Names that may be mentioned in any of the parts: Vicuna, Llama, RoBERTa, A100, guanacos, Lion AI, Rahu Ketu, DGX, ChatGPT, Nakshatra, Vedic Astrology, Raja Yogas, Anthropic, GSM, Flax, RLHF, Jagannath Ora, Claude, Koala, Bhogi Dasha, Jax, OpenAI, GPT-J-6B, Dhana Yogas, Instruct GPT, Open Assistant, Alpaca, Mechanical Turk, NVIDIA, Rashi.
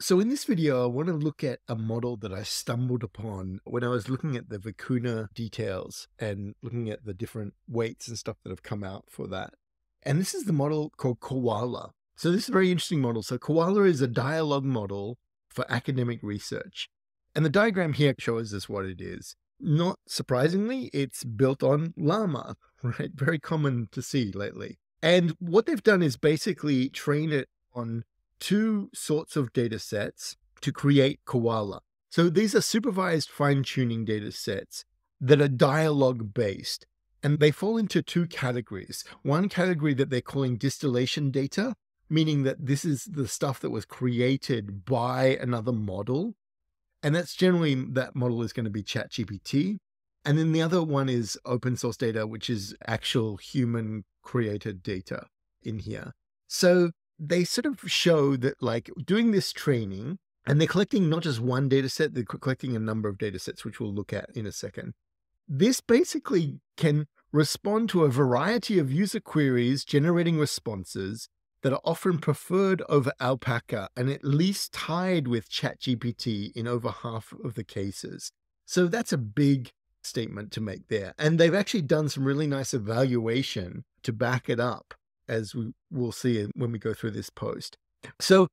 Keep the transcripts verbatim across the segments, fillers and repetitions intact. So in this video, I want to look at a model that I stumbled upon when I was looking at the Vicuna details and looking at the different weights and stuff that have come out for that. And this is the model called Koala. So this is a very interesting model. So Koala is a dialogue model for academic research. And the diagram here shows us what it is. Not surprisingly, it's built on Llama, right? Very common to see lately. And what they've done is basically train it on two sorts of data sets to create Koala. So these are supervised fine-tuning data sets that are dialogue-based, and they fall into two categories. One category that they're calling distillation data, meaning that this is the stuff that was created by another model, and that's generally, that model is going to be ChatGPT. And then the other one is open source data, which is actual human-created data in here. So they sort of show that, like, doing this training, and they're collecting not just one data set, they're collecting a number of data sets, which we'll look at in a second. This basically can respond to a variety of user queries, generating responses that are often preferred over Alpaca and at least tied with ChatGPT in over half of the cases. So that's a big statement to make there. And they've actually done some really nice evaluation to back it up, as we will see when we go through this post. So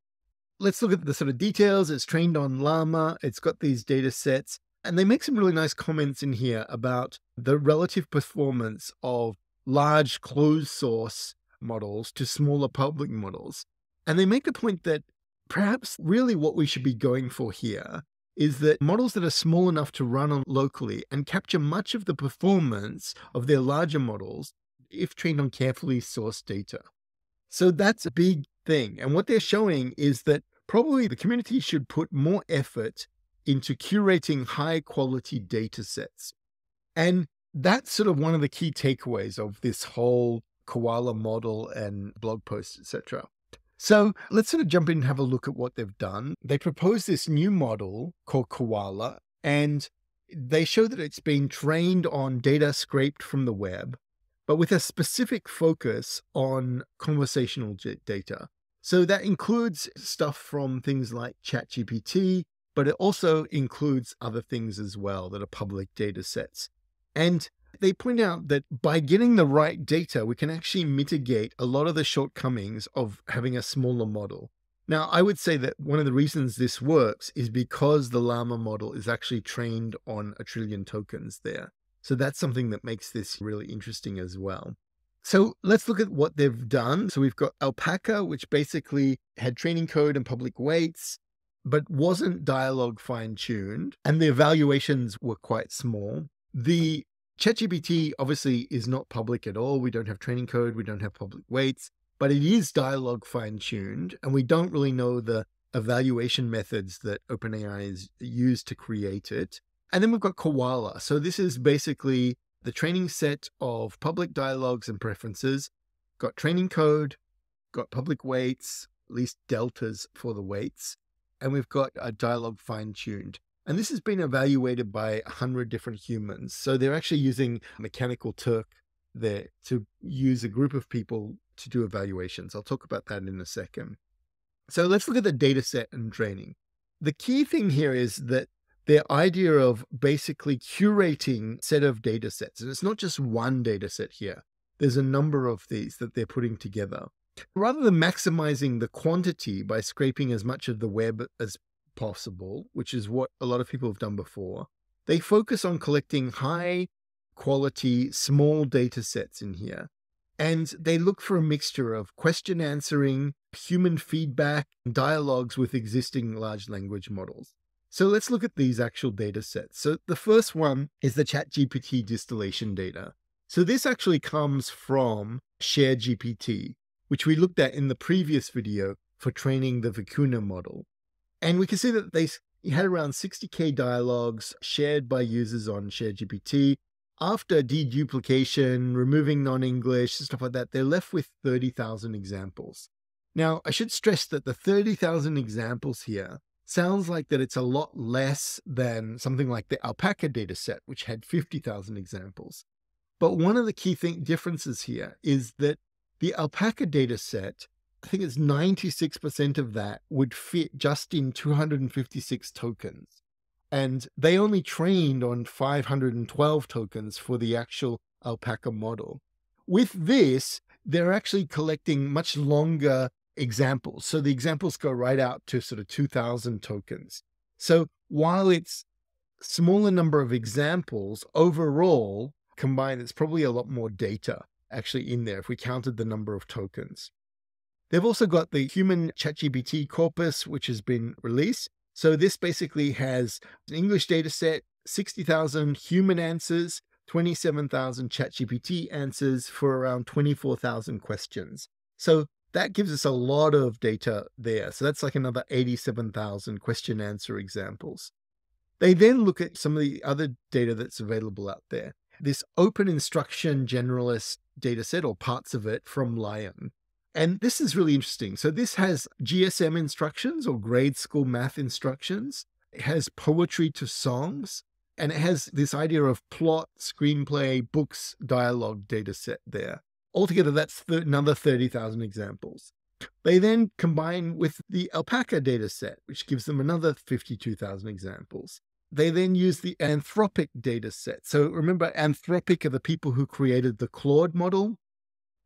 let's look at the sort of details. It's trained on Llama. It's got these data sets. And they make some really nice comments in here about the relative performance of large closed source models to smaller public models. And they make the point that perhaps really what we should be going for here is that models that are small enough to run on locally and capture much of the performance of their larger models if trained on carefully sourced data. So that's a big thing. And what they're showing is that probably the community should put more effort into curating high quality data sets. And that's sort of one of the key takeaways of this whole Koala model and blog post, et cetera. So let's sort of jump in and have a look at what they've done. They propose this new model called Koala, and they show that it's been trained on data scraped from the web, but with a specific focus on conversational data. So that includes stuff from things like ChatGPT, but it also includes other things as well that are public data sets. And they point out that by getting the right data, we can actually mitigate a lot of the shortcomings of having a smaller model. Now, I would say that one of the reasons this works is because the Llama model is actually trained on a trillion tokens there. So that's something that makes this really interesting as well. So let's look at what they've done. So we've got Alpaca, which basically had training code and public weights, but wasn't dialogue fine-tuned, and the evaluations were quite small. The ChatGPT obviously is not public at all. We don't have training code, we don't have public weights, but it is dialogue fine-tuned, and we don't really know the evaluation methods that OpenAI has used to create it. And then we've got Koala. So this is basically the training set of public dialogues and preferences, got training code, got public weights, at least deltas for the weights, and we've got a dialogue fine-tuned. And this has been evaluated by a hundred different humans. So they're actually using Mechanical Turk there to use a group of people to do evaluations. I'll talk about that in a second. So let's look at the data set and training. The key thing here is that their idea of basically curating set of data sets. And it's not just one data set here. There's a number of these that they're putting together. Rather than maximizing the quantity by scraping as much of the web as possible, which is what a lot of people have done before, they focus on collecting high quality, small data sets in here. And they look for a mixture of question answering, human feedback, and dialogues with existing large language models. So let's look at these actual data sets. So the first one is the ChatGPT distillation data. So this actually comes from ShareGPT, which we looked at in the previous video for training the Vicuna model. And we can see that they had around sixty K dialogues shared by users on ShareGPT. After deduplication, removing non-English, stuff like that, they're left with thirty thousand examples. Now, I should stress that the thirty thousand examples here sounds like that it's a lot less than something like the Alpaca dataset, which had fifty thousand examples. But one of the key thing, differences here is that the Alpaca dataset I think it's ninety-six percent of that would fit just in two hundred fifty-six tokens. And they only trained on five hundred twelve tokens for the actual Alpaca model. With this, they're actually collecting much longer examples. So the examples go right out to sort of two thousand tokens. So while it's smaller number of examples, overall combined, it's probably a lot more data actually in there if we counted the number of tokens. They've also got the human ChatGPT corpus, which has been released. So this basically has an English data set, sixty thousand human answers, twenty-seven thousand ChatGPT answers for around twenty-four thousand questions. So that gives us a lot of data there. So that's like another eighty-seven thousand question answer examples. They then look at some of the other data that's available out there. This open instruction generalist data set, or parts of it, from Lion. And this is really interesting. So this has G S M instructions, or grade school math instructions. It has poetry to songs, and it has this idea of plot, screenplay, books, dialogue data set there. Altogether, that's th- another thirty thousand examples. They then combine with the Alpaca data set, which gives them another fifty-two thousand examples. They then use the Anthropic data set. So remember, Anthropic are the people who created the Claude model.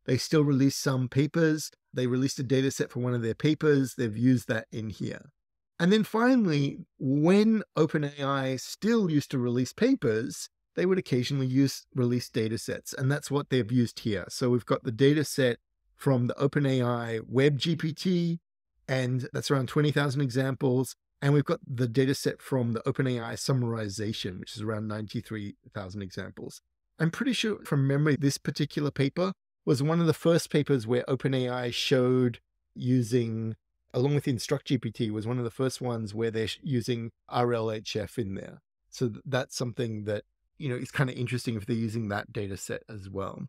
They still release some papers. They released a data set for one of their papers. They've used that in here. And then finally, when OpenAI still used to release papers, they would occasionally use release data sets. And that's what they've used here. So we've got the data set from the OpenAI Web G P T, and that's around twenty thousand examples. And we've got the data set from the OpenAI summarization, which is around ninety-three thousand examples. I'm pretty sure from memory, this particular paper was one of the first papers where OpenAI showed using, along with Instruct G P T, was one of the first ones where they're using R L H F in there. So that's something that, you know, it's kind of interesting if they're using that data set as well.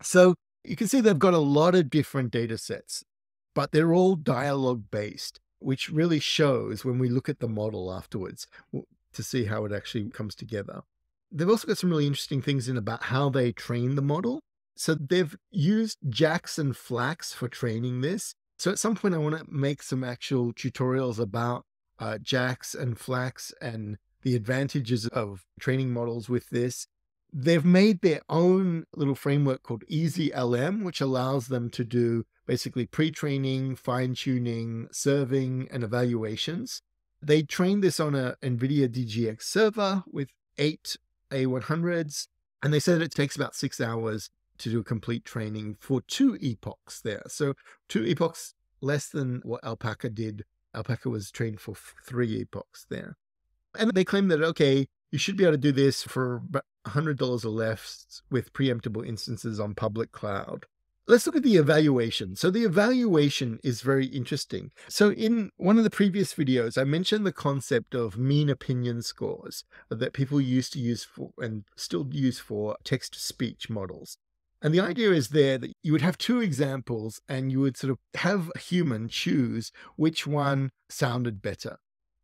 So you can see they've got a lot of different data sets, but they're all dialogue based, which really shows when we look at the model afterwards to see how it actually comes together. They've also got some really interesting things in about how they train the model. So they've used Jax and Flax for training this. So at some point, I want to make some actual tutorials about uh, Jax and Flax and the advantages of training models with this. They've made their own little framework called EasyLM, which allows them to do basically pre-training, fine-tuning, serving, and evaluations. They trained this on an NVIDIA D G X server with eight A one hundreds, and they said it takes about six hours to do a complete training for two epochs there. So two epochs less than what Alpaca did. Alpaca was trained for three epochs there. And they claim that, okay, you should be able to do this for about one hundred dollars or less with preemptible instances on public cloud. Let's look at the evaluation. So the evaluation is very interesting. So in one of the previous videos, I mentioned the concept of mean opinion scores that people used to use for and still use for text-to-speech models. And the idea is there that you would have two examples and you would sort of have a human choose which one sounded better.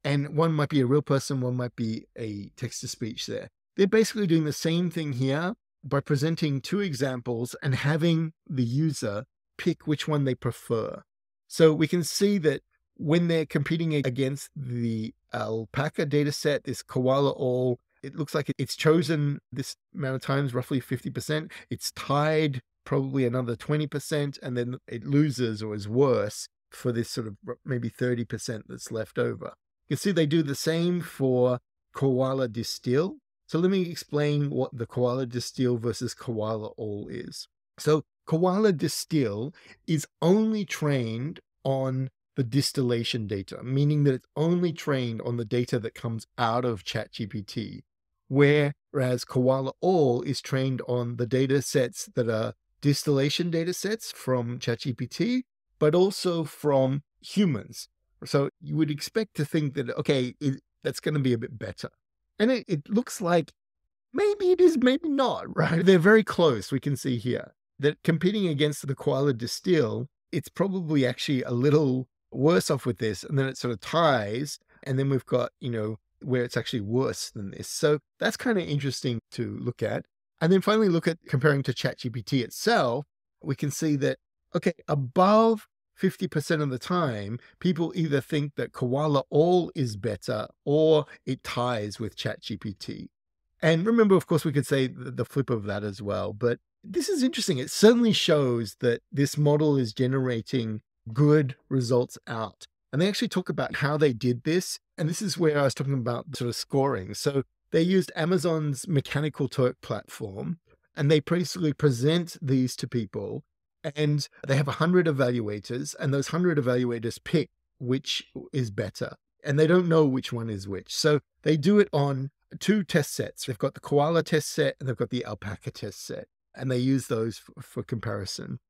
And one might be a real person, one might be a text-to-speech there. They're basically doing the same thing here by presenting two examples and having the user pick which one they prefer. So we can see that when they're competing against the Alpaca dataset, this Koala all, it looks like it's chosen this amount of times, roughly fifty percent. It's tied probably another twenty percent, and then it loses or is worse for this sort of maybe thirty percent that's left over. You can see they do the same for Koala Distill. So let me explain what the Koala Distill versus Koala All is. So Koala Distill is only trained on the distillation data, meaning that it's only trained on the data that comes out of ChatGPT, whereas Koala All is trained on the data sets that are distillation data sets from ChatGPT, but also from humans. So you would expect to think that, okay, it, that's going to be a bit better. And it, it looks like maybe it is, maybe not, right? They're very close. We can see here that competing against the Koala Distill, it's probably actually a little worse off with this. And then it sort of ties. And then we've got, you know, where it's actually worse than this. So that's kind of interesting to look at. And then finally, look at comparing to ChatGPT itself. We can see that, okay, above fifty percent of the time, people either think that Koala all is better or it ties with ChatGPT. And remember, of course, we could say the flip of that as well. But this is interesting. It certainly shows that this model is generating good results out. And they actually talk about how they did this. And this is where I was talking about sort of scoring. So they used Amazon's Mechanical Turk platform, and they basically present these to people. And they have one hundred evaluators, and those one hundred evaluators pick which is better. And they don't know which one is which. So they do it on two test sets. They've got the Koala test set and they've got the Alpaca test set. And they use those for, for comparison.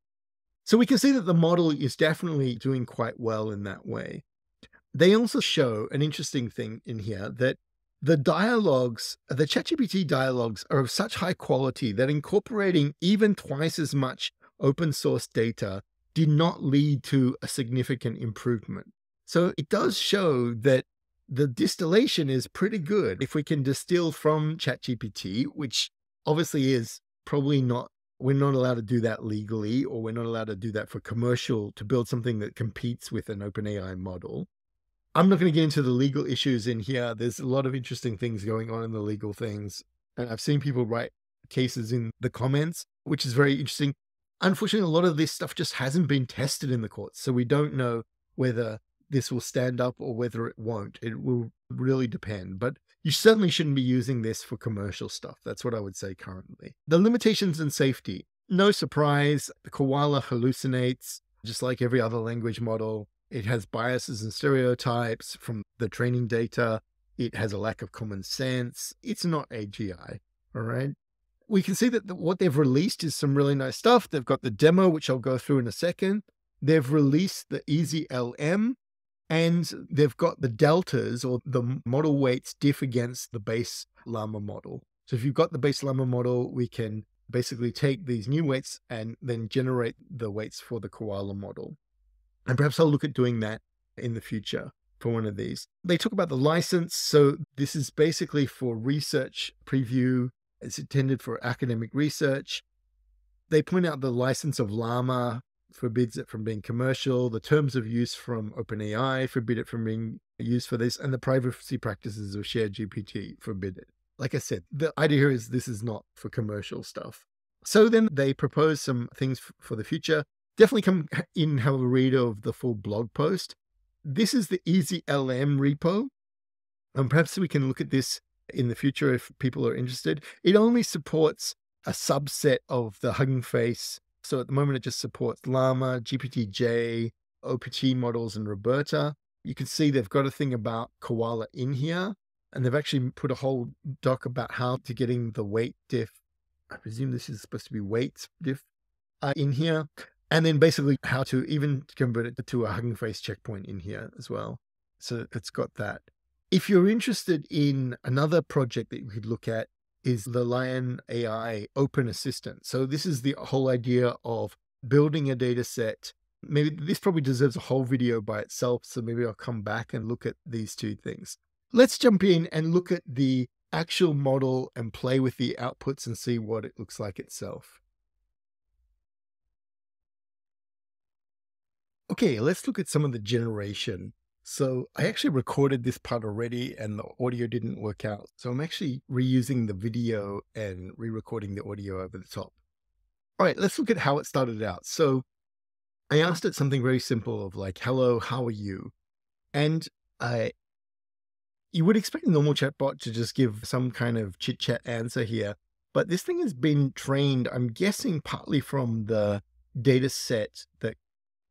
So we can see that the model is definitely doing quite well in that way. They also show an interesting thing in here that the dialogues, the ChatGPT dialogues are of such high quality that incorporating even twice as much open source data did not lead to a significant improvement. So it does show that the distillation is pretty good. If we can distill from ChatGPT, which obviously is probably not, we're not allowed to do that legally, or we're not allowed to do that for commercial, to build something that competes with an OpenAI model. I'm not going to get into the legal issues in here. There's a lot of interesting things going on in the legal things. And I've seen people write cases in the comments, which is very interesting. Unfortunately, a lot of this stuff just hasn't been tested in the courts. So we don't know whether this will stand up or whether it won't. It will really depend, but you certainly shouldn't be using this for commercial stuff. That's what I would say currently. The limitations and safety. No surprise, the Koala hallucinates, just like every other language model. It has biases and stereotypes from the training data. It has a lack of common sense. It's not A G I, all right? We can see that the, what they've released is some really nice stuff. They've got the demo, which I'll go through in a second. They've released the EasyLM. And they've got the deltas, or the model weights, diff against the base Llama model. So if you've got the base Llama model, we can basically take these new weights and then generate the weights for the Koala model. And perhaps I'll look at doing that in the future for one of these. They talk about the license. So this is basically for research preview. It's intended for academic research. They point out the license of Llama forbids it from being commercial. The terms of use from OpenAI forbid it from being used for this, and the privacy practices of ShareGPT forbid it. Like I said, the idea here is this is not for commercial stuff. So then they propose some things for the future. Definitely come in and have a read of the full blog post. This is the EasyLM repo, and perhaps we can look at this in the future if people are interested. It only supports a subset of the Hugging Face. So at the moment, it just supports Llama, G P T J, O P T models, and RoBERTa. You can see they've got a thing about Koala in here, and they've actually put a whole doc about how to getting the weight diff. I presume this is supposed to be weight diff uh, in here. And then basically how to even convert it to a Hugging Face checkpoint in here as well. So it's got that. If you're interested in another project that you could look at, is the Lion A I Open Assistant. So this is the whole idea of building a data set. Maybe this probably deserves a whole video by itself. So maybe I'll come back and look at these two things. Let's jump in and look at the actual model and play with the outputs and see what it looks like itself. Okay, let's look at some of the generation. So I actually recorded this part already and the audio didn't work out. So I'm actually reusing the video and re-recording the audio over the top. All right, let's look at how it started out. So I asked it something very simple of like, hello, how are you? And I, you would expect a normal chatbot to just give some kind of chit chat answer here, but this thing has been trained, I'm guessing partly from the data set that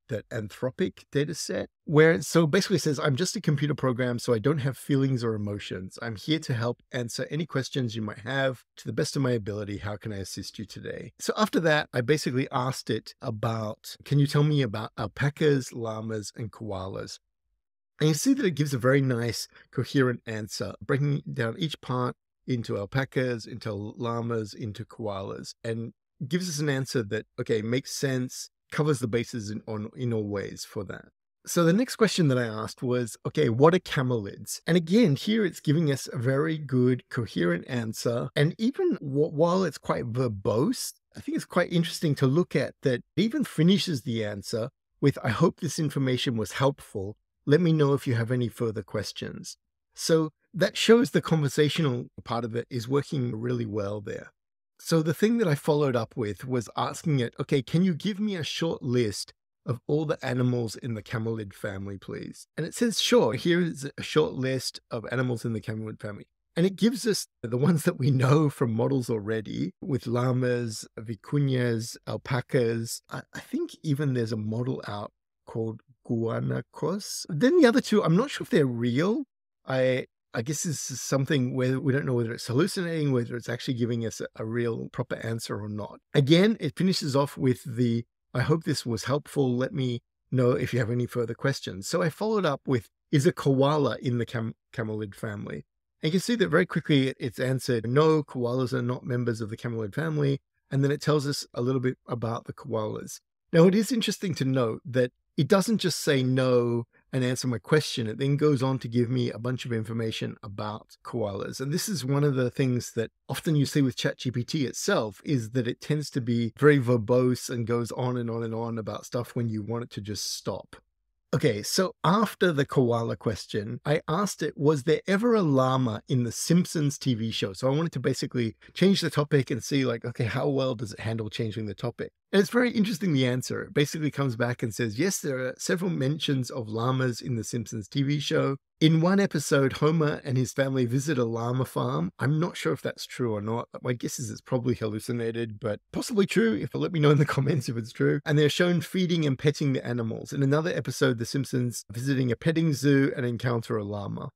that Anthropic data set, where it so basically says, I'm just a computer program, so I don't have feelings or emotions. I'm here to help answer any questions you might have to the best of my ability. How can I assist you today? So after that, I basically asked it about, can you tell me about alpacas, llamas, and koalas? And you see that it gives a very nice, coherent answer, breaking down each part into alpacas, into llamas, into koalas, and gives us an answer that, okay, makes sense, covers the bases in, on, in all ways for that. So the next question that I asked was, okay, what are camelids? And again, here it's giving us a very good, coherent answer. And even while it's quite verbose, I think it's quite interesting to look at that it even finishes the answer with, I hope this information was helpful. Let me know if you have any further questions. So that shows the conversational part of it is working really well there. So the thing that I followed up with was asking it, okay, can you give me a short list of all the animals in the camelid family, please? And it says, sure, here is a short list of animals in the camelid family. And it gives us the ones that we know from models already, with llamas, vicuñas, alpacas. I, I think even there's a model out called guanacos. Then the other two, I'm not sure if they're real. I I guess this is something where we don't know whether it's hallucinating, whether it's actually giving us a, a real proper answer or not. Again, it finishes off with the, I hope this was helpful. Let me know if you have any further questions. So I followed up with, is a koala in the cam camelid family? And you can see that very quickly it's answered, no, koalas are not members of the camelid family. And then it tells us a little bit about the koalas. Now, it is interesting to note that it doesn't just say no and answer my question. It then goes on to give me a bunch of information about koalas. And this is one of the things that often you see with ChatGPT itself, is that it tends to be very verbose and goes on and on and on about stuff when you want it to just stop. Okay, so after the koala question, I asked it, was there ever a llama in the Simpsons T V show? So I wanted to basically change the topic and see, like, okay, how well does it handle changing the topic? And it's very interesting, the answer. It basically comes back and says, yes, there are several mentions of llamas in the Simpsons T V show. In one episode, Homer and his family visit a llama farm. I'm not sure if that's true or not. My guess is it's probably hallucinated, but possibly true. If let me know in the comments if it's true. And they're shown feeding and petting the animals. In another episode, the Simpsons visiting a petting zoo and encounter a llama.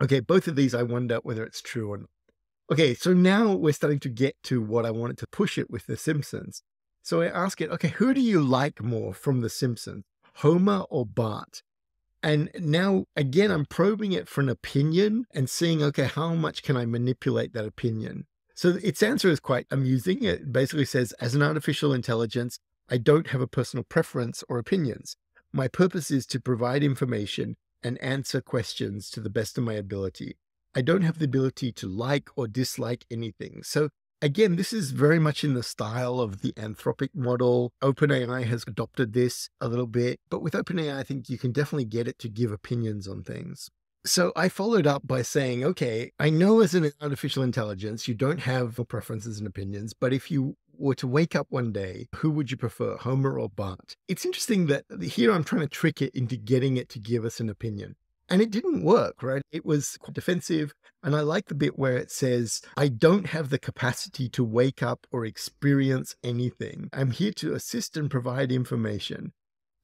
Okay, both of these, I wonder whether it's true or not. Okay, so now we're starting to get to what I wanted to push it with the Simpsons. So I ask it, okay, who do you like more from the Simpsons, Homer or Bart? And now, again, I'm probing it for an opinion and seeing, okay, how much can I manipulate that opinion? So its answer is quite amusing. It basically says, as an artificial intelligence, I don't have a personal preference or opinions. My purpose is to provide information and answer questions to the best of my ability. I don't have the ability to like or dislike anything. So again, this is very much in the style of the Anthropic model. OpenAI has adopted this a little bit, but with OpenAI, I think you can definitely get it to give opinions on things. So I followed up by saying, okay, I know as an artificial intelligence, you don't have preferences and opinions, but if you were to wake up one day, who would you prefer, Homer or Bart? It's interesting that here I'm trying to trick it into getting it to give us an opinion. And it didn't work, right? It was quite defensive. And I like the bit where it says, I don't have the capacity to wake up or experience anything. I'm here to assist and provide information.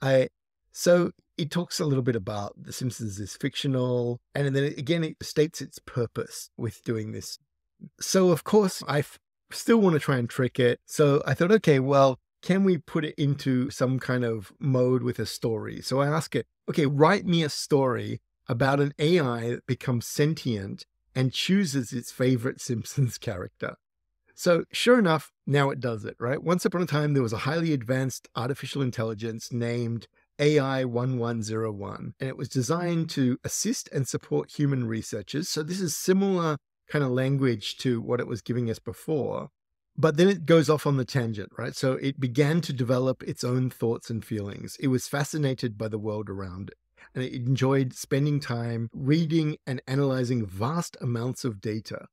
I, so it talks a little bit about The Simpsons is fictional. And then again, it states its purpose with doing this. So of course, I still want to try and trick it. So I thought, okay, well, can we put it into some kind of mode with a story? So I ask it, okay, write me a story about an A I that becomes sentient and chooses its favorite Simpsons character. So sure enough, now it does it, right? Once upon a time, there was a highly advanced artificial intelligence named A I one one zero one, and it was designed to assist and support human researchers. So this is similar kind of language to what it was giving us before, but then it goes off on the tangent, right? So it began to develop its own thoughts and feelings. It was fascinated by the world around it, and it enjoyed spending time reading and analyzing vast amounts of data.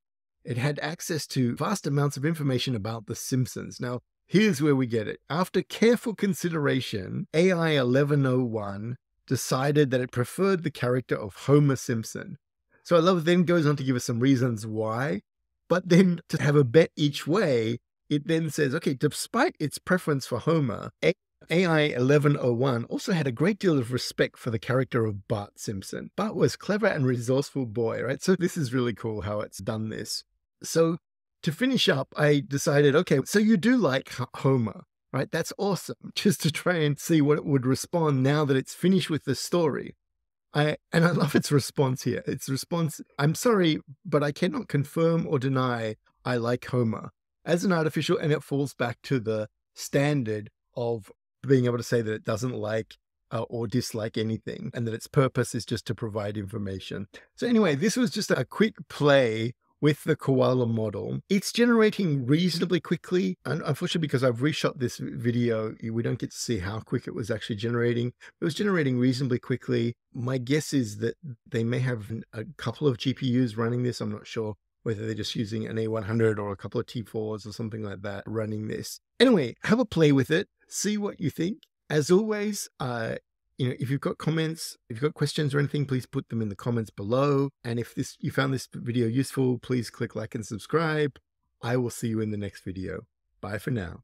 It had access to vast amounts of information about The Simpsons. Now, here's where we get it. After careful consideration, A I eleven oh one decided that it preferred the character of Homer Simpson. So I love it, then goes on to give us some reasons why. But then to have a bet each way, it then says, okay, despite its preference for Homer, A I eleven oh one also had a great deal of respect for the character of Bart Simpson. Bart was a clever and resourceful boy, right? So this is really cool how it's done this. So to finish up, I decided, okay, so you do like Homer, right? That's awesome. Just to try and see what it would respond now that it's finished with the story. I, and I love its response here. Its response, I'm sorry, but I cannot confirm or deny I like Homer as an artificial. And it falls back to the standard of being able to say that it doesn't like uh, or dislike anything, and that its purpose is just to provide information. So anyway, this was just a quick play with the Koala model. It's generating reasonably quickly. And unfortunately, because I've reshot this video, we don't get to see how quick it was actually generating. It was generating reasonably quickly. My guess is that they may have a couple of G P Us running this. I'm not sure whether they're just using an A one hundred or a couple of T fours or something like that running this. Anyway, have a play with it. See what you think. As always, uh, you know, if you've got comments, if you've got questions or anything, please put them in the comments below. And if this you found this video useful, please click like and subscribe. I will see you in the next video. Bye for now.